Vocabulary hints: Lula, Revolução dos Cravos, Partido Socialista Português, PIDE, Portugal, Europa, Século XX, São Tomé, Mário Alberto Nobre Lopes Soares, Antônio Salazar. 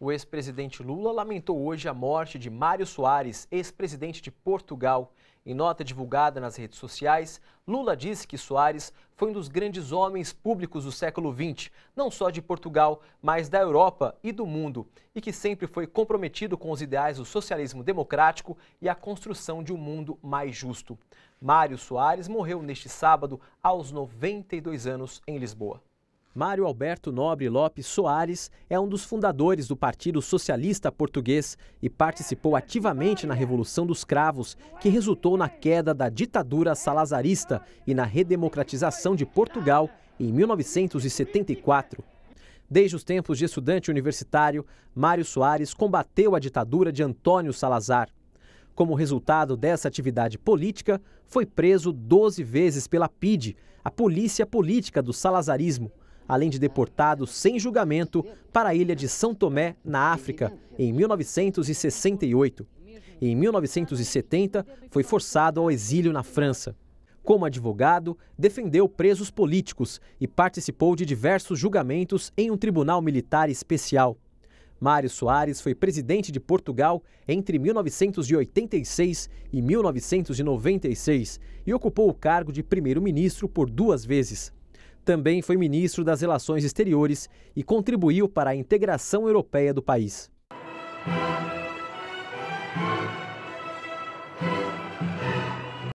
O ex-presidente Lula lamentou hoje a morte de Mário Soares, ex-presidente de Portugal. Em nota divulgada nas redes sociais, Lula disse que Soares foi um dos grandes homens públicos do século XX, não só de Portugal, mas da Europa e do mundo, e que sempre foi comprometido com os ideais do socialismo democrático e a construção de um mundo mais justo. Mário Soares morreu neste sábado, aos 92 anos, em Lisboa. Mário Alberto Nobre Lopes Soares é um dos fundadores do Partido Socialista Português e participou ativamente na Revolução dos Cravos, que resultou na queda da ditadura salazarista e na redemocratização de Portugal em 1974. Desde os tempos de estudante universitário, Mário Soares combateu a ditadura de Antônio Salazar. Como resultado dessa atividade política, foi preso 12 vezes pela PIDE, a polícia política do salazarismo, além de deportado sem julgamento para a ilha de São Tomé, na África, em 1968. Em 1970, foi forçado ao exílio na França. Como advogado, defendeu presos políticos e participou de diversos julgamentos em um tribunal militar especial. Mário Soares foi presidente de Portugal entre 1986 e 1996 e ocupou o cargo de primeiro-ministro por 2 vezes. Também foi ministro das Relações Exteriores e contribuiu para a integração europeia do país.